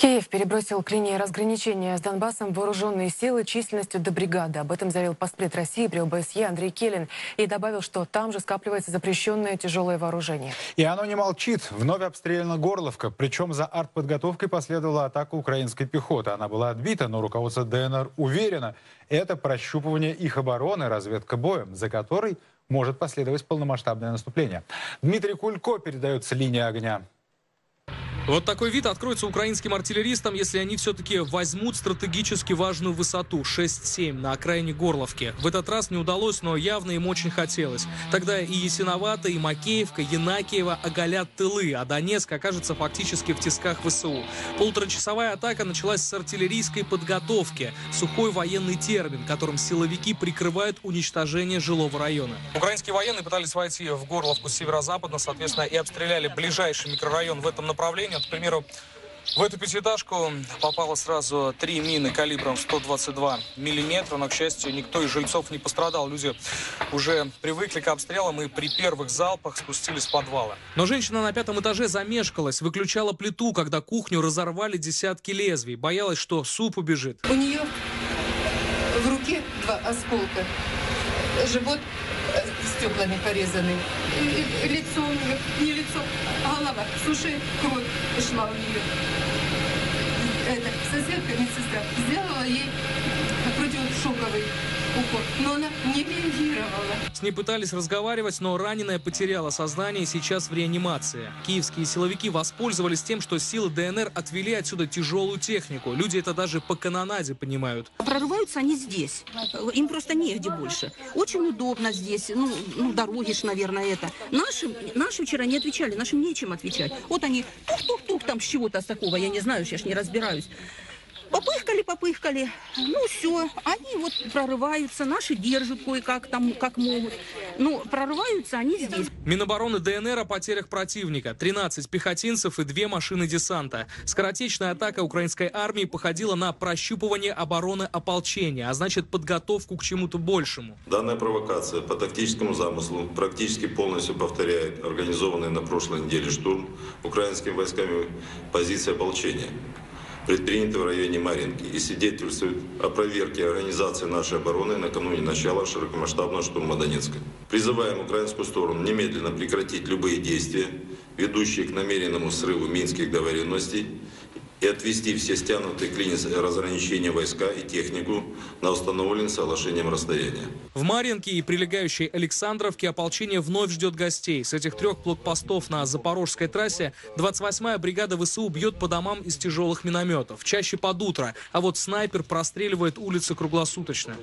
Киев перебросил к линии разграничения с Донбассом вооруженные силы численностью до бригады. Об этом заявил посполит России при ОБСЕ Андрей Келин и добавил, что там же скапливается запрещенное тяжелое вооружение. И оно не молчит. Вновь обстреляна Горловка. Причем за артподготовкой последовала атака украинской пехоты. Она была отбита, но руководство ДНР уверено, это прощупывание их обороны, разведка боем, за которой может последовать полномасштабное наступление. Дмитрий Кулько передает с линии огня. Вот такой вид откроется украинским артиллеристам, если они все-таки возьмут стратегически важную высоту 6-7 на окраине Горловки. В этот раз не удалось, но явно им очень хотелось. Тогда и Есиновата, и Макеевка, Енакиева оголят тылы, а Донецк окажется фактически в тисках ВСУ. Полуторачасовая атака началась с артиллерийской подготовки. Сухой военный термин, которым силовики прикрывают уничтожение жилого района. Украинские военные пытались войти в Горловку северо-западно, соответственно, и обстреляли ближайший микрорайон в этом направлении. Вот, к примеру, в эту пятиэтажку попало сразу 3 мины калибром 122 миллиметра, но, к счастью, никто из жильцов не пострадал. Люди уже привыкли к обстрелам и при первых залпах спустились в подвалы. Но женщина на 5-м этаже замешкалась, выключала плиту, когда кухню разорвали десятки лезвий. Боялась, что суп убежит. У нее в руке 2 осколка, живот стеклами порезанный, лицо у нее, не лицо, голова, с ушей кровь шла у нее. Это, соседка, медсестра, сделала ей противошоковый укол, но она не реагировала. С ней пытались разговаривать, но раненая потеряла сознание и сейчас в реанимации. Киевские силовики воспользовались тем, что силы ДНР отвели отсюда тяжелую технику. Люди это даже по канонаде понимают. Прорываются они здесь. Им просто негде больше. Очень удобно здесь. Ну дороги ж, наверное, это. Наши вчера не отвечали. Нашим нечем отвечать. Вот они тух-тух-тух там с чего-то такого. Я не знаю, я ж не разбираюсь. Попыхкали. Ну все, они вот прорываются, наши держат кое-как там, как могут. Ну, прорываются они здесь. Минобороны ДНР о потерях противника. 13 пехотинцев и 2 машины десанта. Скоротечная атака украинской армии походила на прощупывание обороны ополчения, а значит подготовку к чему-то большему. Данная провокация по тактическому замыслу практически полностью повторяет организованный на прошлой неделе штурм украинскими войсками позиции ополчения, предпринятый в районе Маринки, и свидетельствует о проверке организации нашей обороны накануне начала широкомасштабного штурма Донецка. Призываем украинскую сторону немедленно прекратить любые действия, ведущие к намеренному срыву минских договоренностей, и отвести все стянутые к линии разграничения войска и технику на установленное соглашением расстояние. В Маринке и прилегающей Александровке ополчение вновь ждет гостей. С этих 3 блокпостов на Запорожской трассе 28-я бригада ВСУ бьет по домам из тяжелых минометов. Чаще под утро, а вот снайпер простреливает улицы круглосуточно.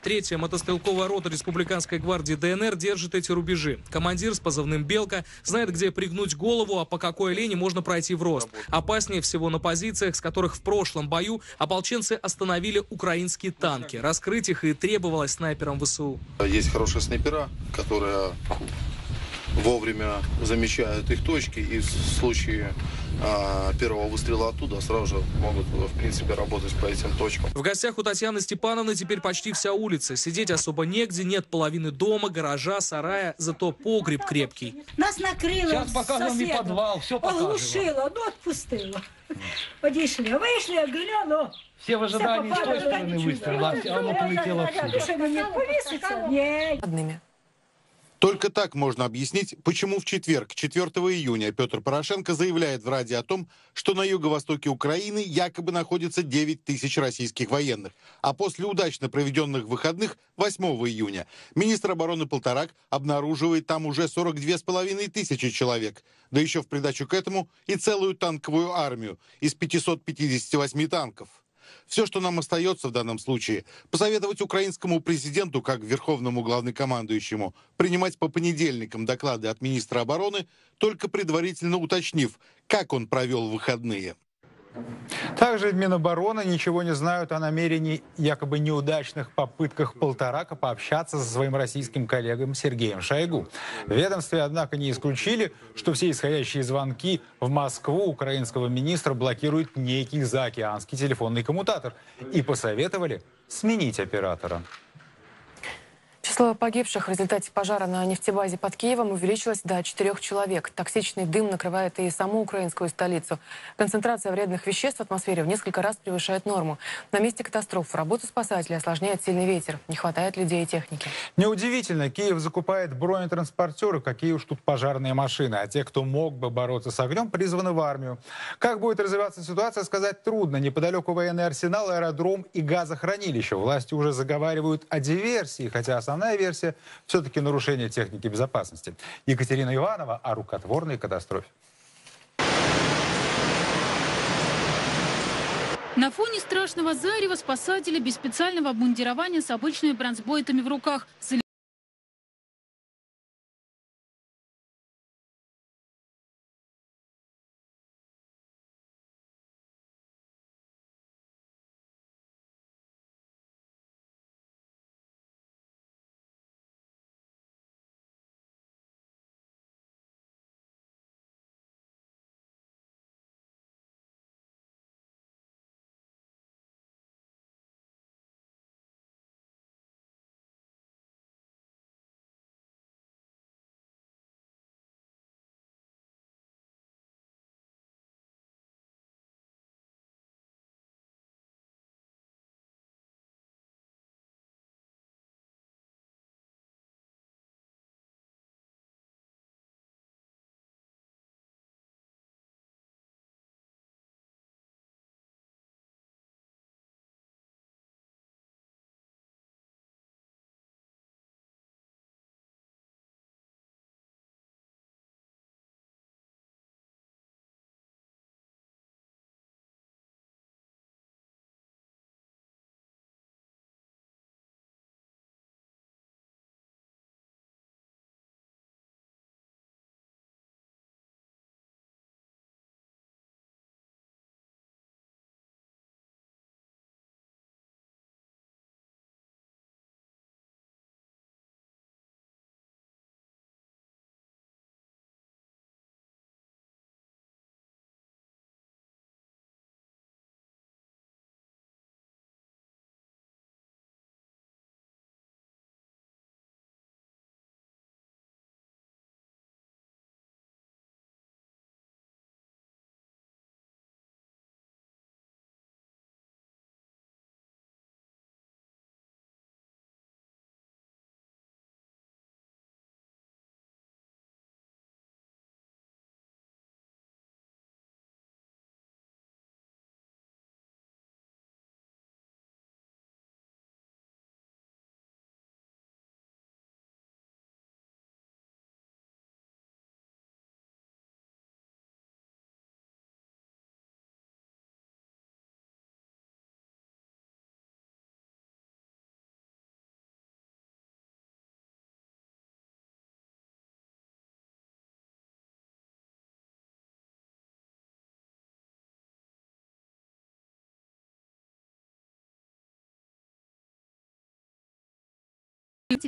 Третья мотострелковая рота Республиканской гвардии ДНР держит эти рубежи. Командир с позывным «Белка» знает, где пригнуть голову, а по какой линии можно пройти в рост. Опаснее всего на позициях, с которых в прошлом бою ополченцы остановили украинские танки. Раскрыть их и требовалось снайперам ВСУ. Есть хорошие снайпера, которые вовремя замечают их точки и в случае первого выстрела оттуда сразу же могут, в принципе, работать по этим точкам. В гостях у Татьяны Степановны теперь почти вся улица. Сидеть особо негде, нет половины дома, гаража, сарая, зато погреб крепкий. Нас накрыло. Сейчас показываем и подвал, все показываем. Оглушило, ну отпустило. Подошли, вышли, оглянуло. Все в ожидании с той стороны выстрела, а оно полетело отсюда. Только так можно объяснить, почему в четверг, 4 июня, Петр Порошенко заявляет в Раде о том, что на юго-востоке Украины якобы находится 9000 российских военных. А после удачно проведенных выходных 8 июня министр обороны Полторак обнаруживает там уже 42,5 тысячи человек. Да еще в придачу к этому и целую танковую армию из 558 танков. Все, что нам остается в данном случае, посоветовать украинскому президенту, как верховному главнокомандующему, принимать по понедельникам доклады от министра обороны, только предварительно уточнив, как он провел выходные. Также в Минобороны ничего не знают о намерении якобы неудачных попытках Полторака пообщаться со своим российским коллегой Сергеем Шойгу. В ведомстве, однако, не исключили, что все исходящие звонки в Москву украинского министра блокирует некий заокеанский телефонный коммутатор, и посоветовали сменить оператора. Число погибших в результате пожара на нефтебазе под Киевом увеличилось до 4 человек. Токсичный дым накрывает и саму украинскую столицу. Концентрация вредных веществ в атмосфере в несколько раз превышает норму. На месте катастрофы работу спасателей осложняет сильный ветер. Не хватает людей и техники. Неудивительно, Киев закупает бронетранспортеры, какие уж тут пожарные машины. А те, кто мог бы бороться с огнем, призваны в армию. Как будет развиваться ситуация, сказать трудно. Неподалеку военный арсенал, аэродром и газохранилище. Власти уже заговаривают о диверсии, хотя основная версия все-таки нарушение техники безопасности. Екатерина Иванова о рукотворной катастрофе. На фоне страшного зарева спасатели без специального обмундирования с обычными бронзбойтами в руках.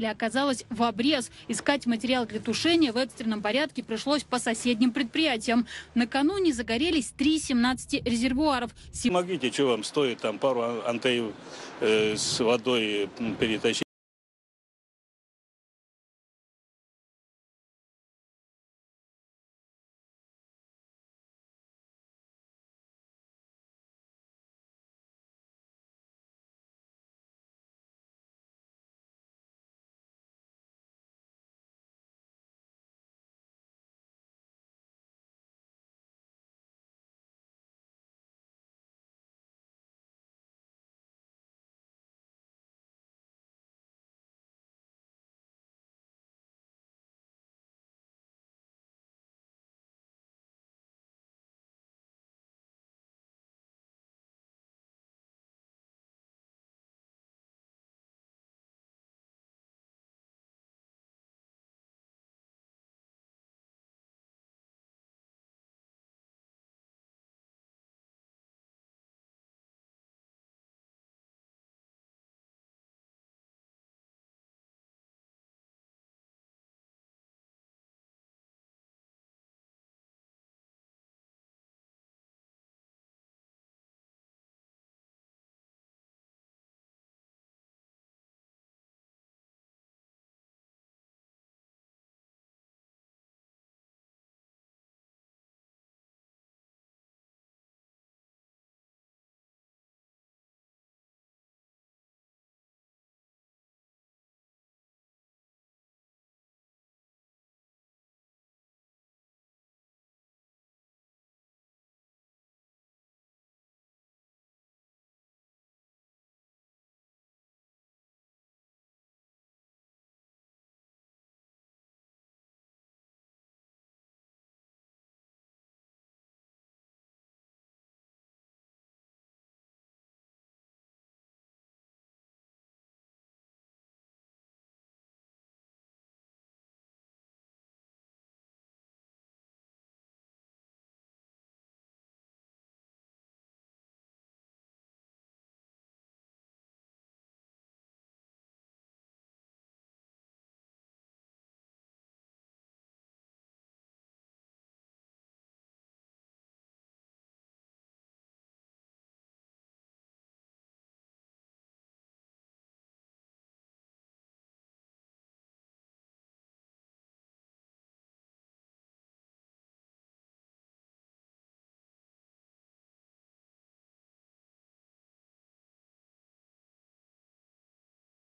Оказалось в обрез. Искать материал для тушения в экстренном порядке пришлось по соседним предприятиям. Накануне загорелись 3 из 17 резервуаров. Помогите, что вам стоит там пару антей с водой перетащить.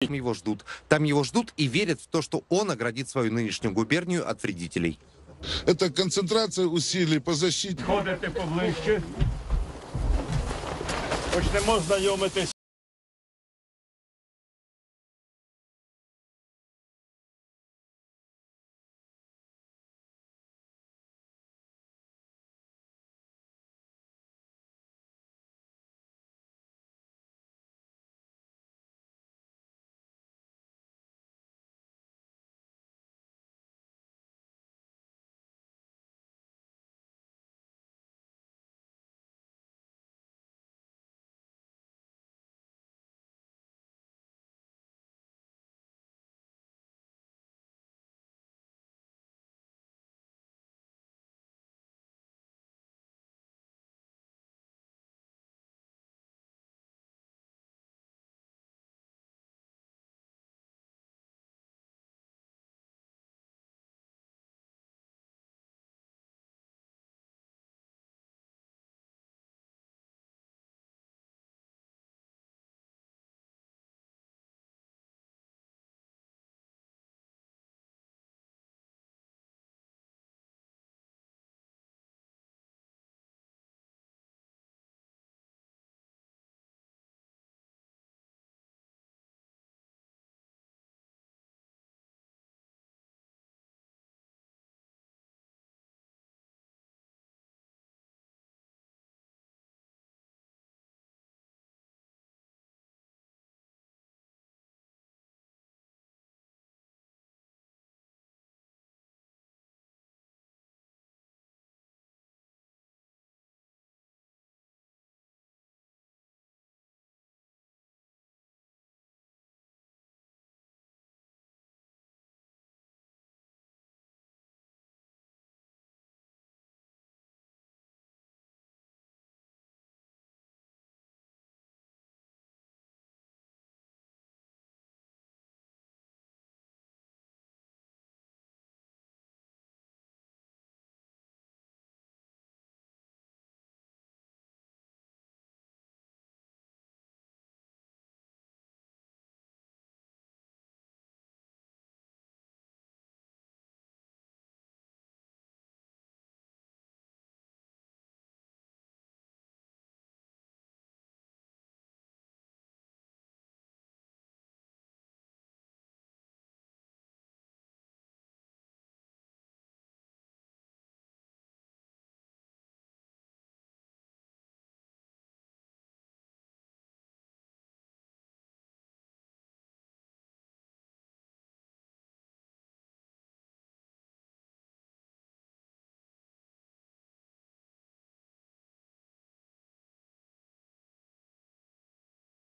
там его ждут. Там его ждут и верят в то, что он оградит свою нынешнюю губернию от вредителей. Это концентрация усилий по защите. Ходите поближе. Почнемо знакомиться